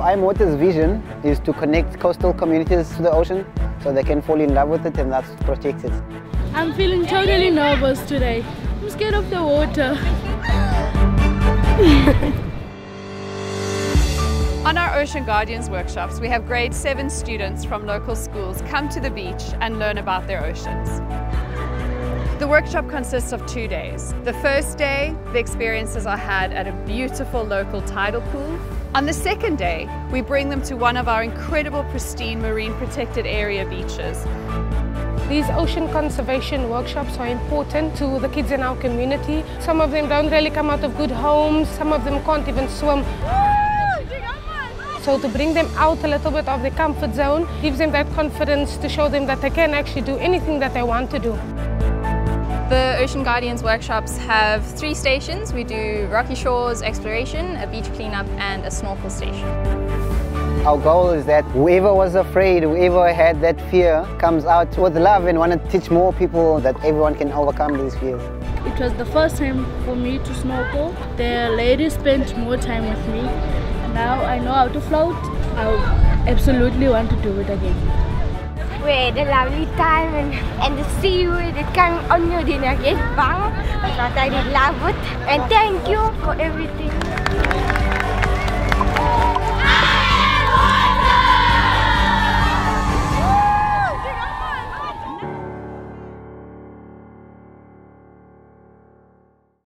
iMotor's vision is to connect coastal communities to the ocean so they can fall in love with it, and that protects it. I'm feeling totally nervous today. I'm scared of the water. On our Ocean Guardians workshops, we have grade 7 students from local schools come to the beach and learn about their oceans. The workshop consists of 2 days. The first day, the experiences are had at a beautiful local tidal pool. On the second day, we bring them to one of our incredible pristine marine protected area beaches. These ocean conservation workshops are important to the kids in our community. Some of them don't really come out of good homes, some of them can't even swim. So to bring them out a little bit of their comfort zone gives them that confidence to show them that they can actually do anything that they want to do. The Ocean Guardians workshops have 3 stations. We do rocky shores exploration, a beach cleanup and a snorkel station. Our goal is that whoever was afraid, whoever had that fear, comes out with love and want to teach more people that everyone can overcome these fears. It was the first time for me to snorkel. The lady spent more time with me. Now I know how to float. I absolutely want to do it again. We had a lovely time and the seaweed that came on you didn't get bang, but I did love it. And thank you for everything.